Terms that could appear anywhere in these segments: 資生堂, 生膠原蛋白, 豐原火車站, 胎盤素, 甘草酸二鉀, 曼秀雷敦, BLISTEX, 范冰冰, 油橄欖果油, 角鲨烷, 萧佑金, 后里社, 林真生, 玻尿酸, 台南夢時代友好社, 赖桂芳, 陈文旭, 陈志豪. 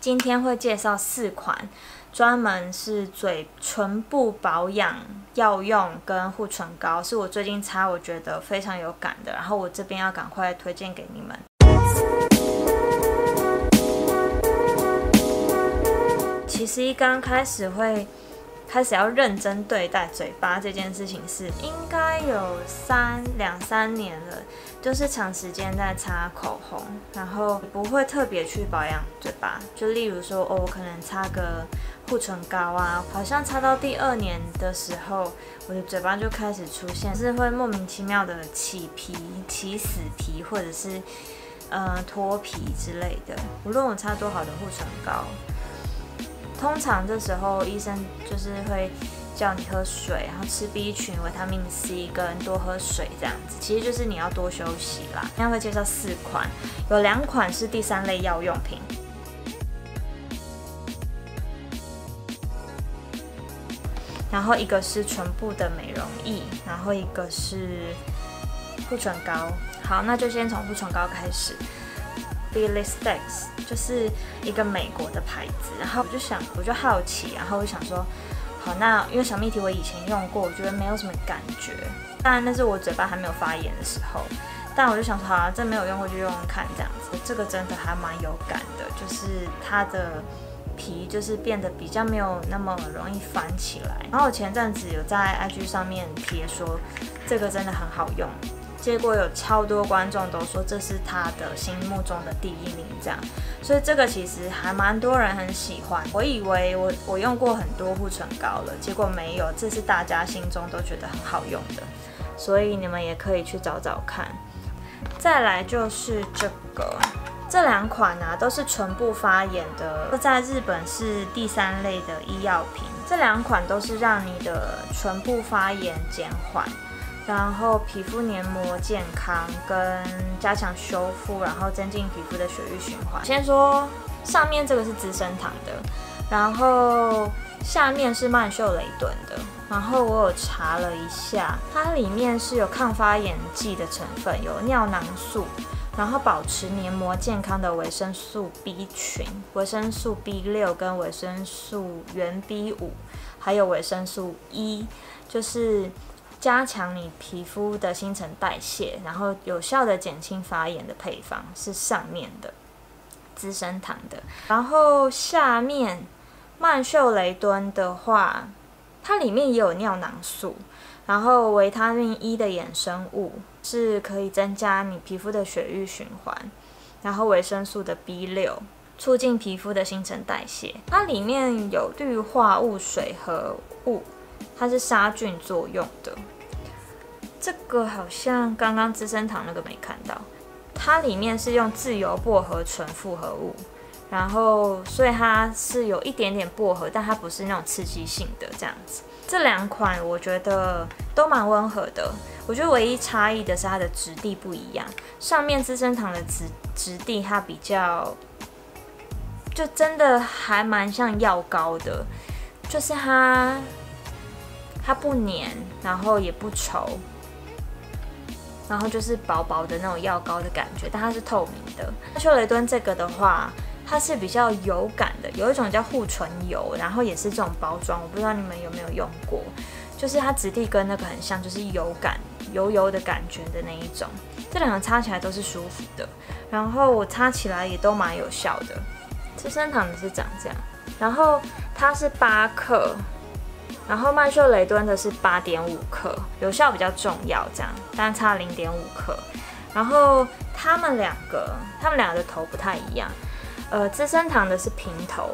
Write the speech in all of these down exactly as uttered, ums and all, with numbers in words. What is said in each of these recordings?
今天会介绍四款专门是嘴唇部保养药用跟护唇膏，是我最近擦我觉得非常有感的，然后我这边要赶快推荐给你们。 其实一刚开始会开始要认真对待嘴巴这件事情，是应该有三两三年了，就是长时间在擦口红，然后不会特别去保养嘴巴。就例如说，哦，我可能擦个护唇膏啊，好像擦到第二年的时候，我的嘴巴就开始出现是会莫名其妙的起皮、起死皮，或者是呃脱皮之类的。无论我擦多好的护唇膏。 通常这时候医生就是会叫你喝水，然后吃 B 群、维他命 C 跟多喝水这样子，其实就是你要多休息啦。今天会介绍四款，有两款是第三类药用品。然后一个是唇部的美容液，然后一个是护唇膏。好，那就先从护唇膏开始。 B L I S T E X 就是一个美国的牌子，然后我就想，我就好奇，然后我想说，好，那因为小蜜提我以前用过，我觉得没有什么感觉，当然那是我嘴巴还没有发炎的时候，但我就想说，好啊，这没有用过就用用看这样子，这个真的还蛮有感的，就是它的皮就是变得比较没有那么容易翻起来。然后我前阵子有在 I G 上面贴说，这个真的很好用。 结果有超多观众都说这是他的心目中的第一名，这样，所以这个其实还蛮多人很喜欢。我以为我我用过很多护唇膏了，结果没有，这是大家心中都觉得很好用的，所以你们也可以去找找看。再来就是这个，这两款啊都是唇部发炎的，在日本是第三类的医药品。这两款都是让你的唇部发炎减缓。 然后皮肤黏膜健康跟加强修复，然后增进皮肤的血液循环。先说上面这个是资生堂的，然后下面是曼秀雷敦的。然后我有查了一下，它里面是有抗发炎剂的成分，有尿囊素，然后保持黏膜健康的维生素 B 群、维生素 B 六 跟维生素原 B 五， 还有维生素 E， 就是。 加强你皮肤的新陈代谢，然后有效的减轻发炎的配方是上面的资生堂的，然后下面曼秀雷敦的话，它里面也有尿囊素，然后维他命 E 的衍生物是可以增加你皮肤的血液循环，然后维生素的 B 六 促进皮肤的新陈代谢，它里面有氯化物水合物。 它是杀菌作用的，这个好像刚刚资生堂那个没看到。它里面是用自由薄荷醇复合物，然后所以它是有一点点薄荷，但它不是那种刺激性的这样子。这两款我觉得都蛮温和的，我觉得唯一差异的是它的质地不一样。上面资生堂的质质地它比较，就真的还蛮像药膏的，就是它。 它不黏，然后也不稠，然后就是薄薄的那种药膏的感觉，但它是透明的。曼秀雷敦这个的话，它是比较油感的，有一种叫护唇油，然后也是这种包装，我不知道你们有没有用过，就是它质地跟那个很像，就是油感、油油的感觉的那一种。这两个擦起来都是舒服的，然后我擦起来也都蛮有效的。资生堂的是长这样，然后它是八克。 然后曼秀雷敦的是 八点五 克，有效比较重要，这样单差 零点五 克。然后他们两个，他们两个的头不太一样，呃，资生堂的是平头，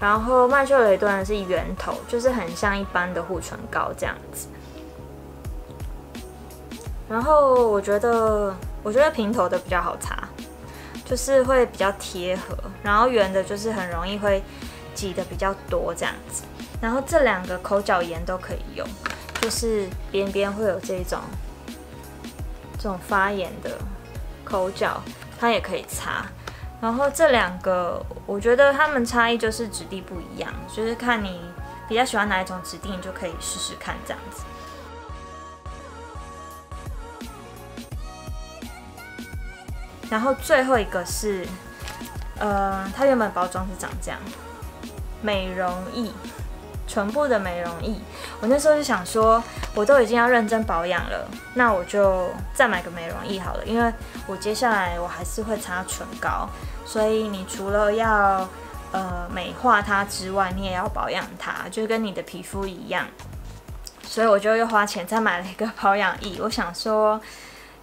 然后曼秀雷敦的是圆头，就是很像一般的护唇膏这样子。然后我觉得，我觉得平头的比较好擦，就是会比较贴合，然后圆的就是很容易会挤得比较多这样子。 然后这两个口角盐都可以用，就是边边会有这种这种发炎的口角，它也可以擦。然后这两个，我觉得它们差异就是质地不一样，就是看你比较喜欢哪一种质地，你就可以试试看这样子。然后最后一个是呃，它原本包装是长这样，美容液，唇部的美容液。我那时候就想说，我都已经要认真保养了，那我就再买个美容液好了，因为我接下来我还是会擦唇膏，所以你除了要呃美化它之外，你也要保养它，就跟你的皮肤一样。所以我就又花钱再买了一个保养液，我想说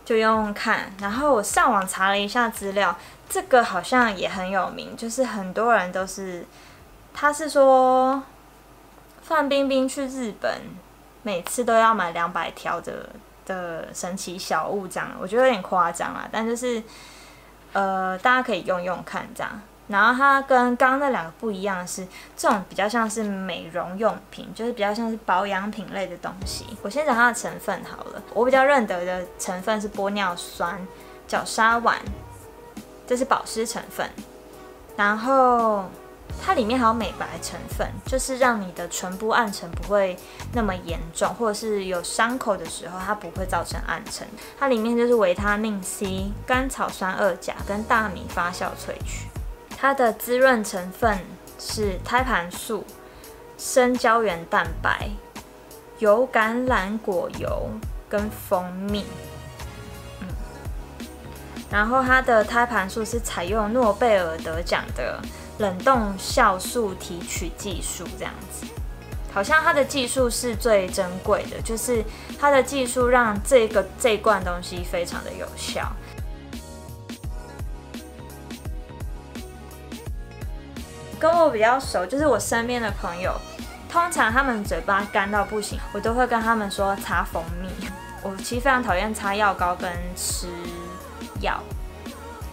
就用用看。然后我上网查了一下资料，这个好像也很有名，就是很多人都是，他是说范冰冰去日本，每次都要买两百条的的神奇小物这样，我觉得有点夸张啦，但就是呃大家可以用用看这样。然后它跟刚刚那两个不一样的是，这种比较像是美容用品，就是比较像是保养品类的东西。我先讲它的成分好了，我比较认得的成分是玻尿酸、角鲨烷，这是保湿成分。然后它里面还有美白成分，就是让你的唇部暗沉不会那么严重，或者是有伤口的时候它不会造成暗沉。它里面就是维他命 C、甘草酸二钾跟大米发酵萃取。它的滋润成分是胎盘素、生胶原蛋白、油橄榄果油跟蜂蜜。嗯，然后它的胎盘素是采用诺贝尔得奖的冷冻酵素提取技术，这样子，好像它的技术是最珍贵的，就是它的技术让这个这一罐东西非常的有效。跟我比较熟，就是我身边的朋友，通常他们嘴巴干到不行，我都会跟他们说擦蜂蜜。我其实非常讨厌擦药膏跟吃药，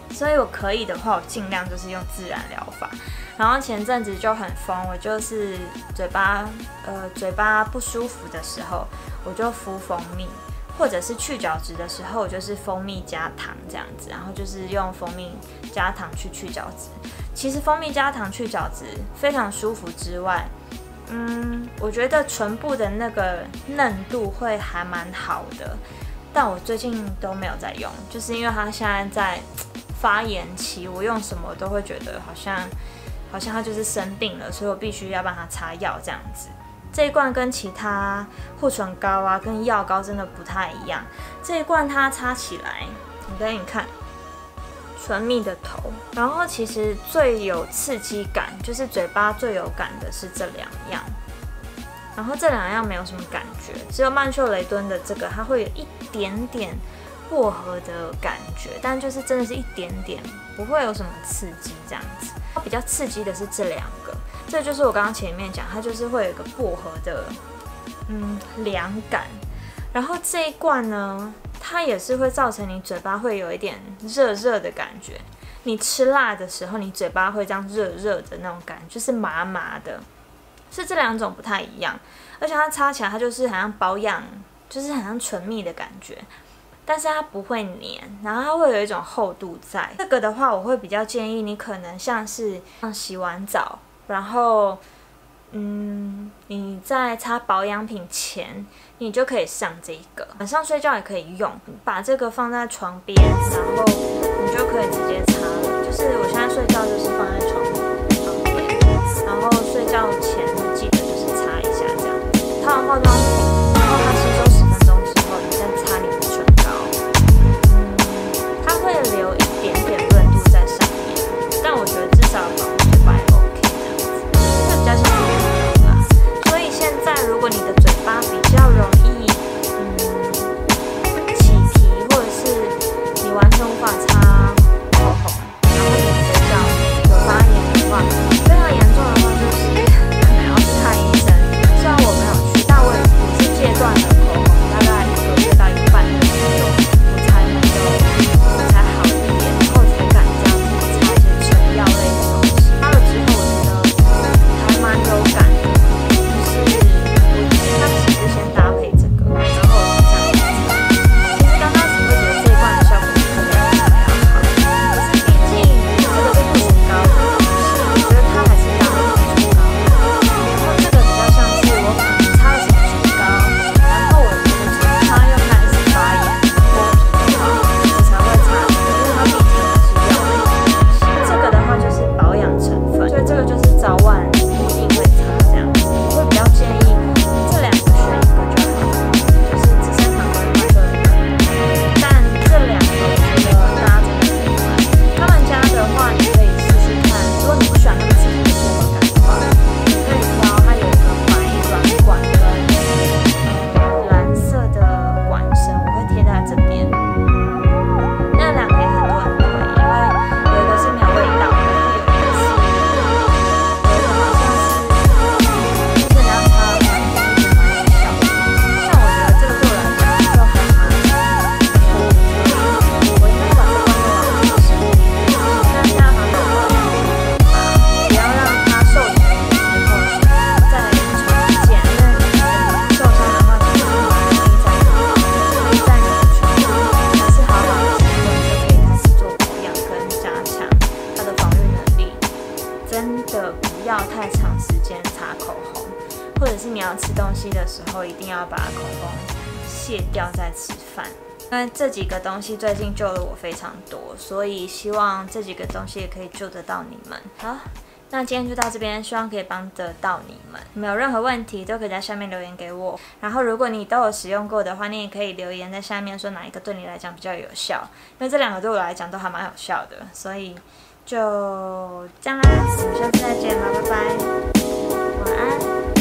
所以我可以的话，我尽量就是用自然疗法。然后前阵子就很疯，我就是嘴巴呃嘴巴不舒服的时候，我就敷蜂蜜，或者是去角质的时候，我就是蜂蜜加糖这样子，然后就是用蜂蜜加糖去去角质。其实蜂蜜加糖去角质非常舒服之外，嗯，我觉得唇部的那个嫩度会还蛮好的，但我最近都没有在用，就是因为它现在在发炎期，我用什么都会觉得好像好像它就是生病了，所以我必须要帮它擦药这样子。这一罐跟其他护唇膏啊跟药膏真的不太一样，这一罐它擦起来，我给你看。唇蜜的头，然后其实最有刺激感，就是嘴巴最有感的是这两样，然后这两样没有什么感觉，只有曼秀雷敦的这个，它会有一点点薄荷的感觉，但就是真的是一点点，不会有什么刺激这样子。它比较刺激的是这两个，这就是我刚刚前面讲，它就是会有一个薄荷的嗯凉感，然后这一罐呢。它也是会造成你嘴巴会有一点热热的感觉，你吃辣的时候，你嘴巴会这样热热的那种感觉，就是麻麻的，是这两种不太一样。而且它擦起来，它就是好像保养，就是好像唇蜜的感觉，但是它不会黏，然后它会有一种厚度在。这个的话，我会比较建议你可能像是洗完澡，然后嗯，你在擦保养品前。你就可以上这一个，晚上睡觉也可以用，把这个放在床边，然后你就可以直接擦了。就是我现在睡觉就是放在床边，然后睡觉前记得就是擦一下这样。擦完化妆品，然后它吸收十分钟之后，你再擦你的唇膏，嗯，它会留一点点润度在上面，但我觉得至少保护嘴巴也 OK 这样子，这比较像是面膜啦。所以现在如果你的嘴巴比较容易，嗯，起皮，或者是你完全无法擦口红，然后你的嘴角有发炎真的不要太长时间擦口红，或者是你要吃东西的时候，一定要把口红卸掉再吃饭。那这几个东西最近救了我非常多，所以希望这几个东西也可以救得到你们。好，那今天就到这边，希望可以帮得到你们。你们有任何问题都可以在下面留言给我。然后如果你都有使用过的话，你也可以留言在下面说哪一个对你来讲比较有效，因为这两个对我来讲都还蛮有效的，所以就这样啦，我们下次再见啦，拜拜，晚安。